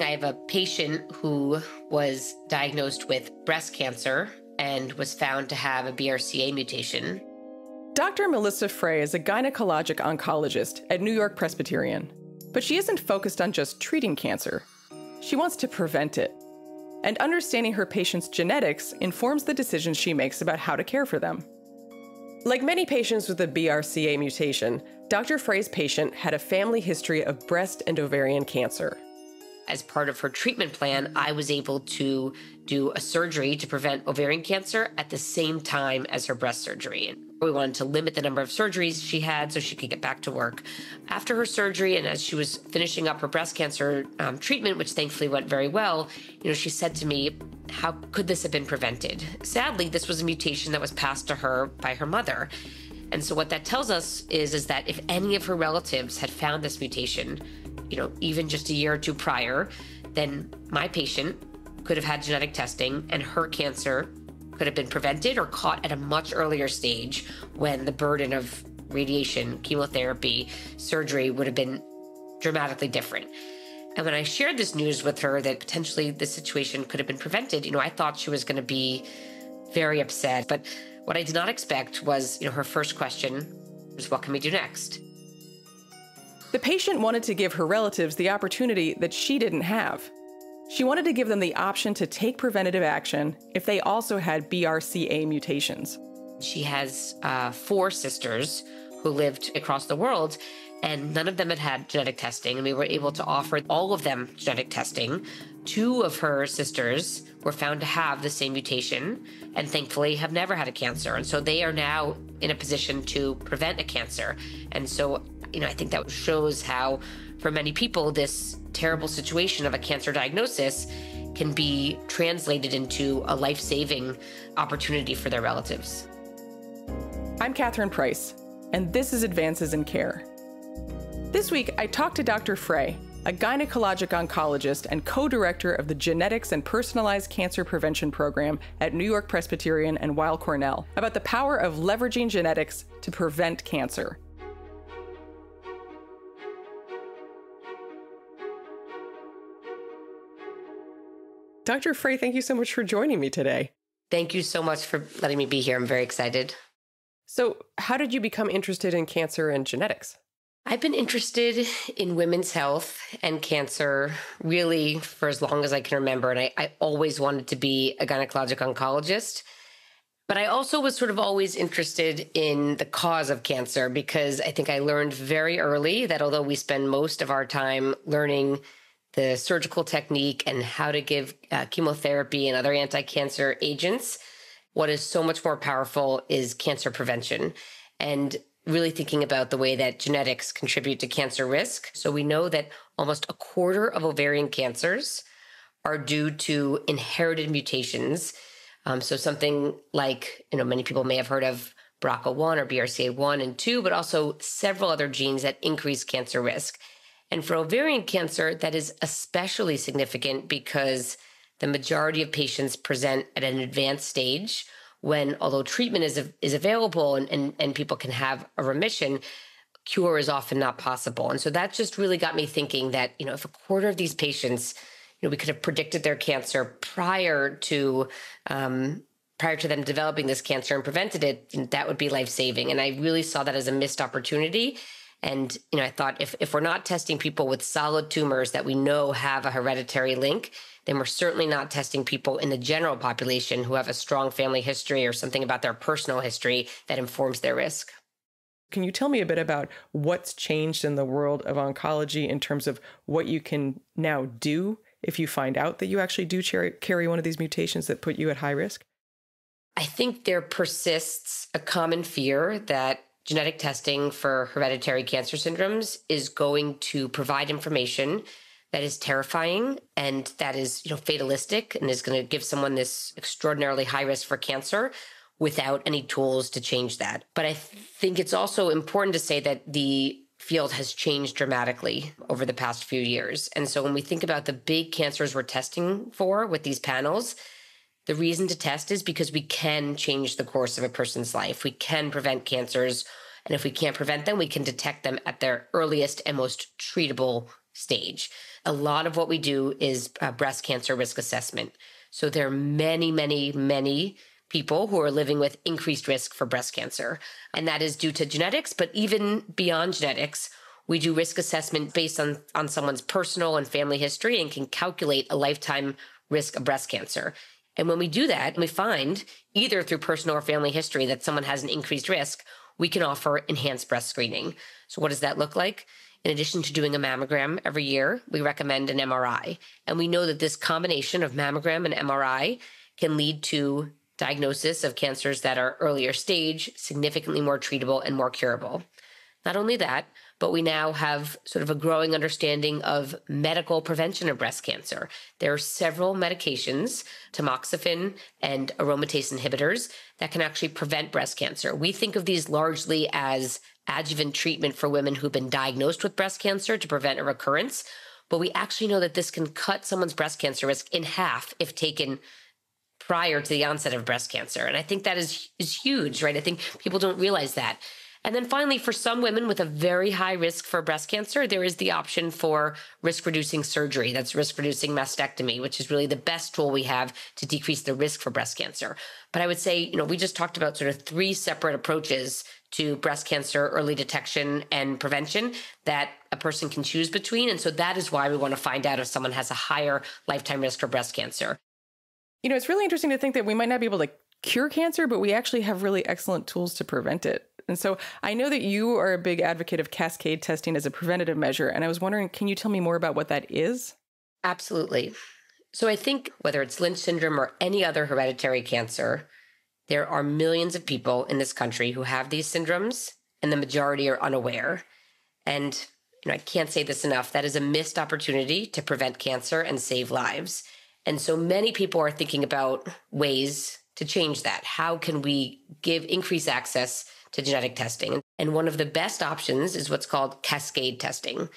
I have a patient who was diagnosed with breast cancer and was found to have a BRCA mutation. Dr. Melissa Frey is a gynecologic oncologist at New York Presbyterian, but she isn't focused on just treating cancer. She wants to prevent it. And understanding her patient's genetics informs the decisions she makes about how to care for them. Like many patients with a BRCA mutation, Dr. Frey's patient had a family history of breast and ovarian cancer. As part of her treatment plan, I was able to do a surgery to prevent ovarian cancer at the same time as her breast surgery. We wanted to limit the number of surgeries she had so she could get back to work. After her surgery and as she was finishing up her breast cancer treatment, which thankfully went very well, she said to me, "How could this have been prevented?" Sadly, this was a mutation that was passed to her by her mother. And so what that tells us is that if any of her relatives had found this mutation, even just a year or two prior, then my patient could have had genetic testing and her cancer could have been prevented or caught at a much earlier stage when the burden of radiation, chemotherapy, surgery would have been dramatically different. And when I shared this news with her that potentially this situation could have been prevented, I thought she was going to be very upset. But what I did not expect was, her first question was, what can we do next? The patient wanted to give her relatives the opportunity that she didn't have. She wanted to give them the option to take preventative action if they also had BRCA mutations. She has four sisters who lived across the world, and none of them had had genetic testing. And we were able to offer all of them genetic testing. Two of her sisters were found to have the same mutation and thankfully have never had a cancer. And so they are now in a position to prevent a cancer. And so, I think that shows how, for many people, this terrible situation of a cancer diagnosis can be translated into a life-saving opportunity for their relatives. I'm Catherine Price, and this is Advances in Care. This week, I talked to Dr. Frey, a gynecologic oncologist and co-director of the Genetics and Personalized Cancer Prevention Program at New York Presbyterian and Weill Cornell, about the power of leveraging genetics to prevent cancer. Dr. Frey, thank you so much for joining me today. Thank you so much for letting me be here. I'm very excited. So how did you become interested in cancer and genetics? I've been interested in women's health and cancer really for as long as I can remember. And I always wanted to be a gynecologic oncologist. But I also was sort of always interested in the cause of cancer because I think I learned very early that although we spend most of our time learning the surgical technique and how to give chemotherapy and other anti-cancer agents, what is so much more powerful is cancer prevention and really thinking about the way that genetics contribute to cancer risk. So we know that almost a quarter of ovarian cancers are due to inherited mutations. So something like, many people may have heard of BRCA1 or BRCA1 and 2, but also several other genes that increase cancer risk. And for ovarian cancer, that is especially significant because the majority of patients present at an advanced stage when, although treatment is available and people can have a remission, cure is often not possible. And so that just really got me thinking that, if a quarter of these patients, we could have predicted their cancer prior to them developing this cancer and prevented it, and that would be life-saving. And I really saw that as a missed opportunity. And, I thought if we're not testing people with solid tumors that we know have a hereditary link, then we're certainly not testing people in the general population who have a strong family history or something about their personal history that informs their risk. Can you tell me a bit about what's changed in the world of oncology in terms of what you can now do if you find out that you actually do carry one of these mutations that put you at high risk? I think there persists a common fear that genetic testing for hereditary cancer syndromes is going to provide information that is terrifying and that is, fatalistic and is going to give someone this extraordinarily high risk for cancer without any tools to change that. But I think it's also important to say that the field has changed dramatically over the past few years. And so when we think about the big cancers we're testing for with these panels, the reason to test is because we can change the course of a person's life. We can prevent cancers. And if we can't prevent them, we can detect them at their earliest and most treatable stage. A lot of what we do is breast cancer risk assessment. So there are many, many, many people who are living with increased risk for breast cancer. And that is due to genetics, but even beyond genetics, we do risk assessment based on someone's personal and family history and can calculate a lifetime risk of breast cancer. And when we do that, we find either through personal or family history that someone has an increased risk, we can offer enhanced breast screening. So what does that look like? In addition to doing a mammogram every year, we recommend an MRI. And we know that this combination of mammogram and MRI can lead to diagnosis of cancers that are earlier stage, significantly more treatable and more curable. Not only that, but we now have sort of a growing understanding of medical prevention of breast cancer. There are several medications, tamoxifen and aromatase inhibitors, that can actually prevent breast cancer. We think of these largely as adjuvant treatment for women who've been diagnosed with breast cancer to prevent a recurrence, but we actually know that this can cut someone's breast cancer risk in half if taken prior to the onset of breast cancer. And I think that is huge, right? I think people don't realize that. And then finally, for some women with a very high risk for breast cancer, there is the option for risk-reducing surgery. That's risk-reducing mastectomy, which is really the best tool we have to decrease the risk for breast cancer. But I would say, you know, we just talked about sort of three separate approaches to breast cancer early detection and prevention that a person can choose between. And so that is why we want to find out if someone has a higher lifetime risk for breast cancer. You know, it's really interesting to think that we might not be able to cure cancer, but we actually have really excellent tools to prevent it. And so I know that you are a big advocate of cascade testing as a preventative measure. And I was wondering, can you tell me more about what that is? Absolutely. So I think whether it's Lynch syndrome or any other hereditary cancer, there are millions of people in this country who have these syndromes, and the majority are unaware. And you know, I can't say this enough, that is a missed opportunity to prevent cancer and save lives. And so many people are thinking about ways to change that. How can we increase access to genetic testing? And one of the best options is what's called cascade testing.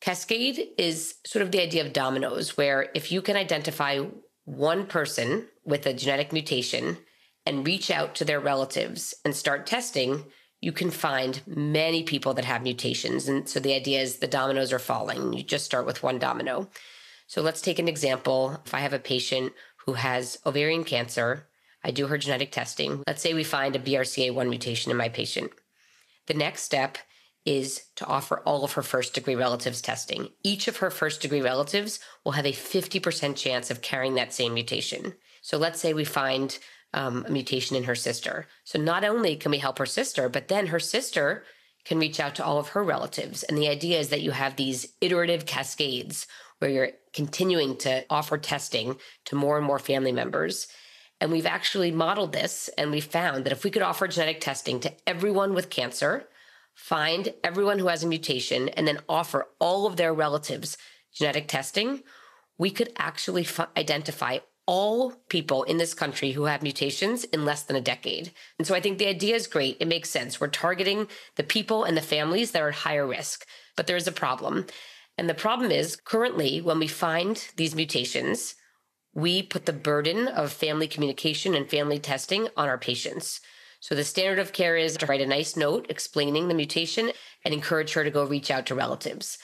Cascade is sort of the idea of dominoes, where if you can identify one person with a genetic mutation and reach out to their relatives and start testing, you can find many people that have mutations. And so the idea is the dominoes are falling. You just start with one domino. So let's take an example. If I have a patient who has ovarian cancer, I do her genetic testing. Let's say we find a BRCA1 mutation in my patient. The next step is to offer all of her first-degree relatives testing. Each of her first-degree relatives will have a 50% chance of carrying that same mutation. So let's say we find a mutation in her sister. So not only can we help her sister, but then her sister can reach out to all of her relatives. And the idea is that you have these iterative cascades where you're continuing to offer testing to more and more family members. And we've actually modeled this, and we found that if we could offer genetic testing to everyone with cancer, find everyone who has a mutation, and then offer all of their relatives genetic testing, we could actually identify all people in this country who have mutations in less than a decade. And so I think the idea is great. It makes sense. We're targeting the people and the families that are at higher risk, but there is a problem. And the problem is currently when we find these mutations, we put the burden of family communication and family testing on our patients. So the standard of care is to write a nice note explaining the mutation and encourage her to go reach out to relatives.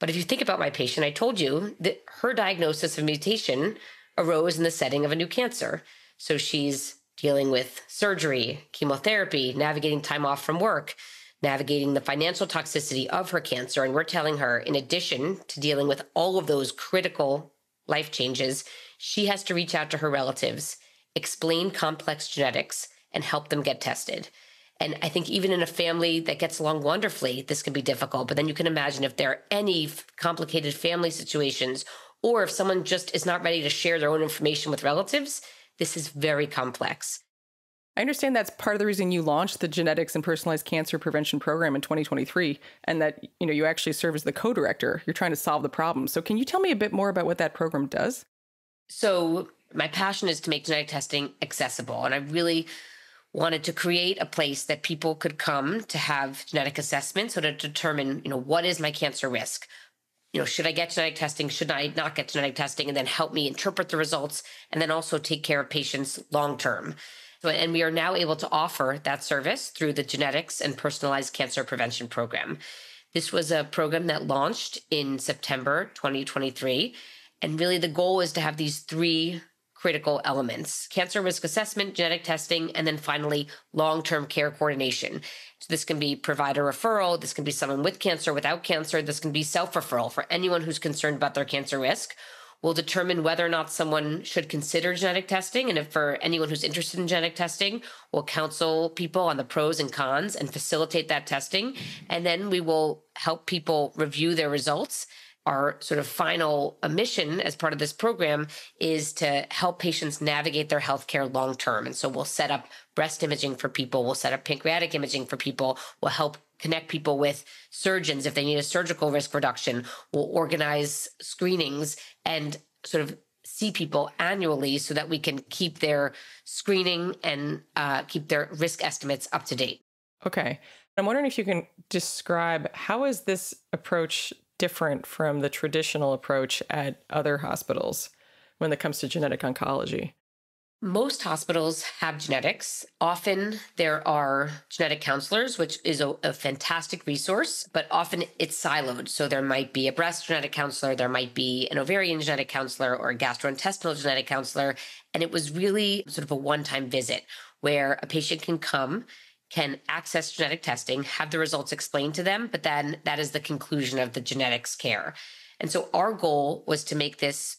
But if you think about my patient, I told you that her diagnosis of mutation arose in the setting of a new cancer. So she's dealing with surgery, chemotherapy, navigating time off from work, navigating the financial toxicity of her cancer. And we're telling her, in addition to dealing with all of those critical life changes, she has to reach out to her relatives, explain complex genetics, and help them get tested. And I think even in a family that gets along wonderfully, this can be difficult. But then you can imagine if there are any complicated family situations, or if someone just is not ready to share their own information with relatives, this is very complex. I understand that's part of the reason you launched the Genetics and Personalized Cancer Prevention Program in 2023, and that, you know, you actually serve as the co-director. You're trying to solve the problem. So can you tell me a bit more about what that program does? So my passion is to make genetic testing accessible, and I really wanted to create a place that people could come to have genetic assessments, so to determine, you know, what is my cancer risk? You know, should I get genetic testing? Should I not get genetic testing? And then help me interpret the results, and then also take care of patients long-term. So, and we are now able to offer that service through the Genetics and Personalized Cancer Prevention Program. This was a program that launched in September 2023. And really the goal is to have these three critical elements: cancer risk assessment, genetic testing, and then finally, long-term care coordination. So this can be provider referral. This can be someone with cancer, without cancer. This can be self-referral for anyone who's concerned about their cancer risk. We'll determine whether or not someone should consider genetic testing. And if for anyone who's interested in genetic testing, we'll counsel people on the pros and cons and facilitate that testing. And then we will help people review their results. Our sort of final mission as part of this program is to help patients navigate their healthcare long term. And so we'll set up breast imaging for people. We'll set up pancreatic imaging for people. We'll help connect people with surgeons if they need a surgical risk reduction. We'll organize screenings and sort of see people annually so that we can keep their screening and keep their risk estimates up to date. Okay. I'm wondering if you can describe how is this approach different from the traditional approach at other hospitals when it comes to genetic oncology? Most hospitals have genetics. Often there are genetic counselors, which is a fantastic resource, but often it's siloed. So there might be a breast genetic counselor, there might be an ovarian genetic counselor or a gastrointestinal genetic counselor. And it was really sort of a one-time visit where a patient can come, can access genetic testing, have the results explained to them, but then that is the conclusion of the genetics care. And so our goal was to make this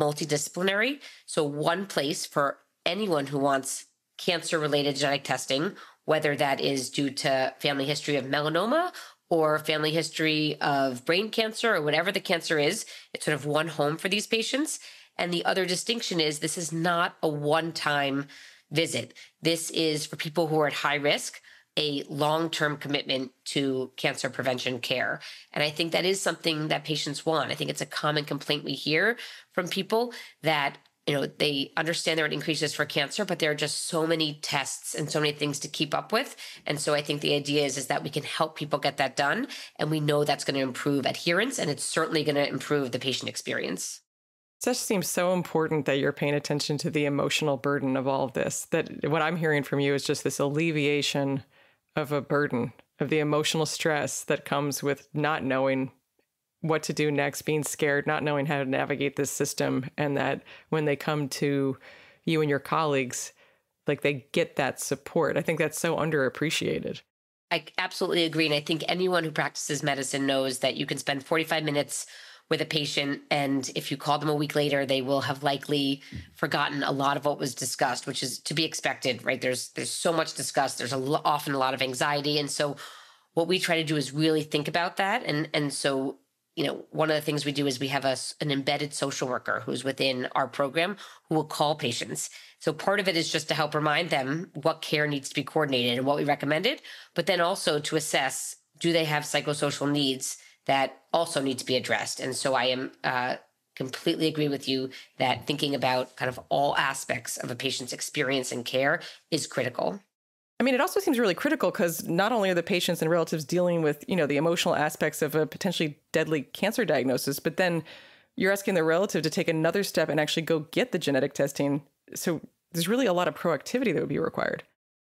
multidisciplinary. So one place for anyone who wants cancer-related genetic testing, whether that is due to family history of melanoma or family history of brain cancer or whatever the cancer is, it's sort of one home for these patients. And the other distinction is this is not a one-time visit. This is for people who are at high risk, a long-term commitment to cancer prevention care. And I think that is something that patients want. I think it's a common complaint we hear from people that, you know, they understand there are increases for cancer, but there are just so many tests and so many things to keep up with. And so I think the idea is that we can help people get that done. And we know that's going to improve adherence, and it's certainly going to improve the patient experience. It just seems so important that you're paying attention to the emotional burden of all of this, that what I'm hearing from you is just this alleviation of a burden, of the emotional stress that comes with not knowing what to do next, being scared, not knowing how to navigate this system. And that when they come to you and your colleagues, like they get that support. I think that's so underappreciated. I absolutely agree. And I think anyone who practices medicine knows that you can spend 45 minutes with a patient, and if you call them a week later, they will have likely forgotten a lot of what was discussed, which is to be expected, right? There's so much discussed. There's often a lot of anxiety. And so what we try to do is really think about that. And so, you know, one of the things we do is we have an embedded social worker who's within our program who will call patients. So part of it is just to help remind them what care needs to be coordinated and what we recommended, but then also to assess, do they have psychosocial needs that also need to be addressed. And so I am completely agree with you that thinking about kind of all aspects of a patient's experience and care is critical. I mean, it also seems really critical because not only are the patients and relatives dealing with, you know, the emotional aspects of a potentially deadly cancer diagnosis, but then you're asking the relative to take another step and actually go get the genetic testing. So there's really a lot of proactivity that would be required.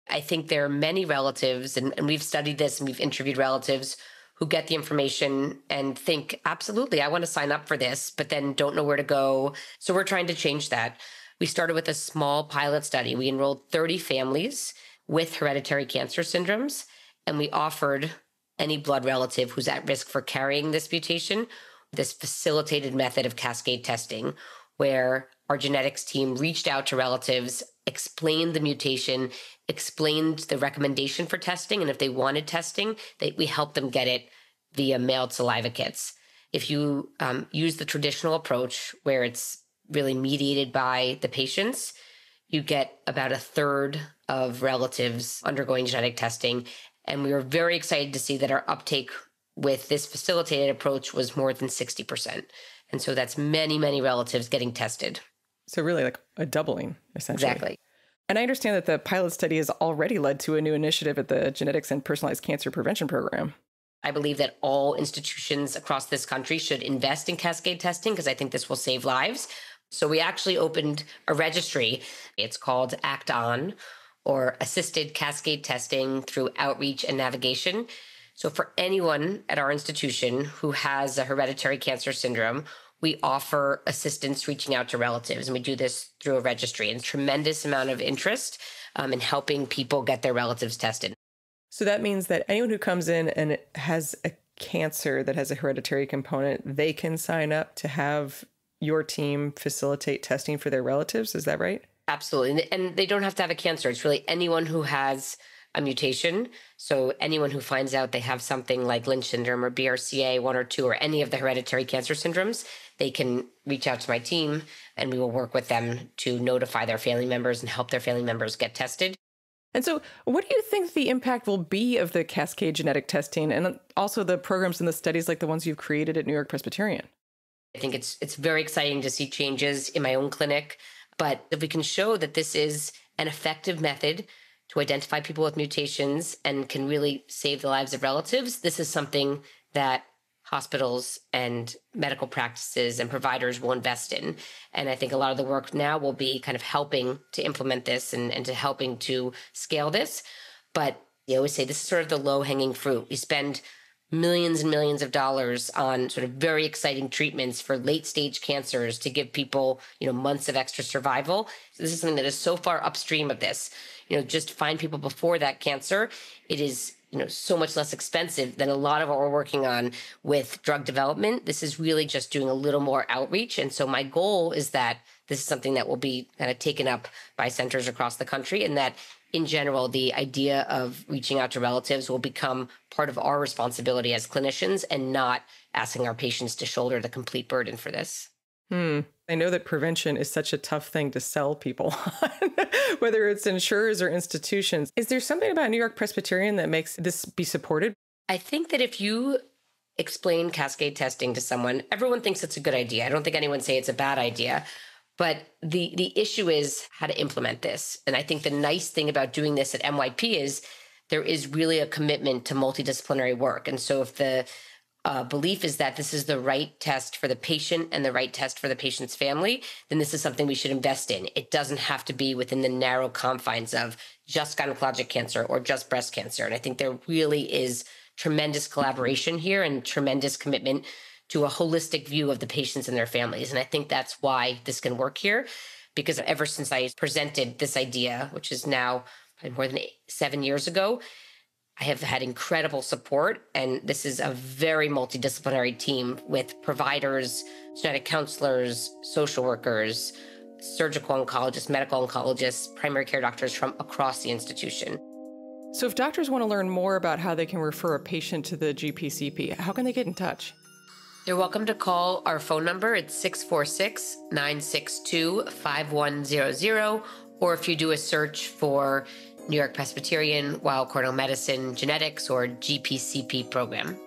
I think there are many relatives, and we've studied this and we've interviewed relatives who get the information and think, absolutely, I want to sign up for this, but then don't know where to go. So we're trying to change that. We started with a small pilot study. We enrolled 30 families with hereditary cancer syndromes, and we offered any blood relative who's at risk for carrying this mutation this facilitated method of cascade testing, where our genetics team reached out to relatives, explained the mutation, explained the recommendation for testing. And if they wanted testing, we helped them get it via mailed saliva kits. If you use the traditional approach where it's really mediated by the patients, you get about a third of relatives undergoing genetic testing. And we were very excited to see that our uptake with this facilitated approach was more than 60%. And so that's many, many relatives getting tested. So really like a doubling, essentially. Exactly. And I understand that the pilot study has already led to a new initiative at the Genetics and Personalized Cancer Prevention Program. I believe that all institutions across this country should invest in cascade testing because I think this will save lives. So we actually opened a registry. It's called Act On, or Assisted Cascade Testing Through Outreach and Navigation. So for anyone at our institution who has a hereditary cancer syndrome, we offer assistance reaching out to relatives, and we do this through a registry, and tremendous amount of interest in helping people get their relatives tested. So that means that anyone who comes in and has a cancer that has a hereditary component, they can sign up to have your team facilitate testing for their relatives. Is that right? Absolutely. And they don't have to have a cancer. It's really anyone who has a mutation. So anyone who finds out they have something like Lynch syndrome or BRCA1 or 2 or any of the hereditary cancer syndromes, they can reach out to my team and we will work with them to notify their family members and help their family members get tested. And so what do you think the impact will be of the Cascade genetic testing and also the programs and the studies like the ones you've created at New York Presbyterian? I think it's very exciting to see changes in my own clinic. But if we can show that this is an effective method to identify people with mutations and can really save the lives of relatives, this is something that hospitals and medical practices and providers will invest in. And I think a lot of the work now will be kind of helping to implement this and to helping to scale this. But they always say this is sort of the low-hanging fruit. We spend millions and millions of dollars on sort of very exciting treatments for late-stage cancers to give people, months of extra survival. So this is something that is so far upstream of this. Just find people before that cancer. It is, so much less expensive than a lot of what we're working on with drug development. This is really just doing a little more outreach. And so my goal is that this is something that will be kind of taken up by centers across the country, and that in general, the idea of reaching out to relatives will become part of our responsibility as clinicians and not asking our patients to shoulder the complete burden for this. I know that prevention is such a tough thing to sell people on, whether it's insurers or institutions. Is there something about New York Presbyterian that makes this be supported? I think that if you explain cascade testing to someone, everyone thinks it's a good idea. I don't think anyone say it's a bad idea. But the issue is how to implement this. And I think the nice thing about doing this at NYP is there is really a commitment to multidisciplinary work. And so if the belief is that this is the right test for the patient and the right test for the patient's family, then this is something we should invest in. It doesn't have to be within the narrow confines of just gynecologic cancer or just breast cancer. And I think there really is tremendous collaboration here and tremendous commitment to a holistic view of the patients and their families. And I think that's why this can work here, because ever since I presented this idea, which is now more than 7 years ago, I have had incredible support. And this is a very multidisciplinary team with providers, genetic counselors, social workers, surgical oncologists, medical oncologists, primary care doctors from across the institution. So if doctors want to learn more about how they can refer a patient to the GPCP, how can they get in touch? You're welcome to call our phone number. It's 646-962-5100. Or if you do a search for New York Presbyterian, Weill Cornell Medicine, Genetics, or GPCP program.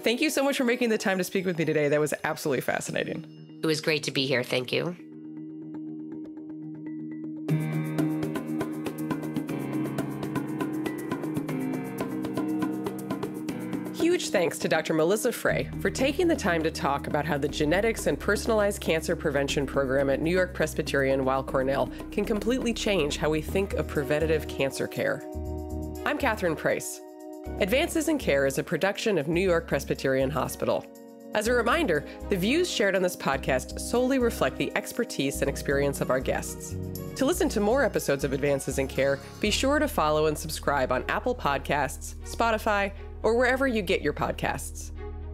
Thank you so much for making the time to speak with me today. That was absolutely fascinating. It was great to be here. Thank you. Thanks to Dr. Melissa Frey for taking the time to talk about how the Genetics and Personalized Cancer Prevention Program at New York Presbyterian Weill Cornell can completely change how we think of preventative cancer care. I'm Catherine Price. Advances in Care is a production of New York Presbyterian Hospital. As a reminder, the views shared on this podcast solely reflect the expertise and experience of our guests. To listen to more episodes of Advances in Care, be sure to follow and subscribe on Apple Podcasts, Spotify, or wherever you get your podcasts.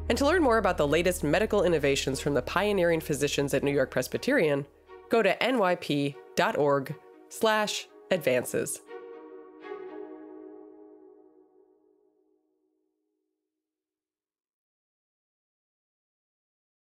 And to learn more about the latest medical innovations from the pioneering physicians at New York Presbyterian, go to nyp.org/advances.